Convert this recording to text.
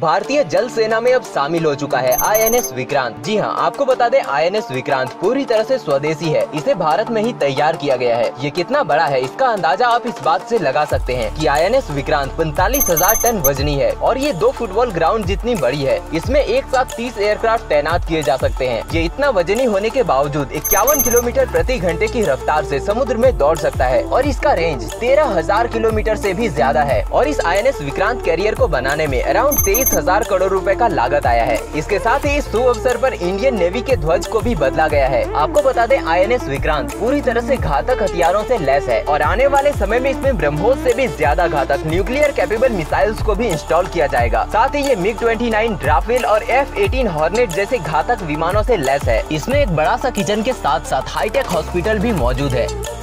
भारतीय जल सेना में अब शामिल हो चुका है आईएनएस विक्रांत। जी हां, आपको बता दें आईएनएस विक्रांत पूरी तरह से स्वदेशी है। इसे भारत में ही तैयार किया गया है। ये कितना बड़ा है इसका अंदाजा आप इस बात से लगा सकते हैं कि आईएनएस विक्रांत 45,000 टन वजनी है और ये 2 फुटबॉल ग्राउंड जितनी बड़ी है। इसमें एक साथ 30 एयरक्राफ्ट तैनात किए जा सकते हैं। ये इतना वजनी होने के बावजूद 51 किलोमीटर प्रति घंटे की रफ्तार से समुद्र में दौड़ सकता है और इसका रेंज 13,000 किलोमीटर से भी ज्यादा है। और इस आईएनएस विक्रांत कैरियर को बनाने में अराउंड 23,000 करोड़ रुपए का लागत आया है। इसके साथ ही इस शुभ अवसर पर इंडियन नेवी के ध्वज को भी बदला गया है। आपको बता दें आईएनएस विक्रांत पूरी तरह से घातक हथियारों से लैस है और आने वाले समय में इसमें ब्रह्मोस से भी ज्यादा घातक न्यूक्लियर कैपेबल मिसाइल्स को भी इंस्टॉल किया जाएगा। साथ ही ये MiG-29 राफेल और F-18 हॉर्नेट जैसे घातक विमानों से लैस है। इसमें एक बड़ा सा किचन के साथ साथ हाईटेक हॉस्पिटल भी मौजूद है।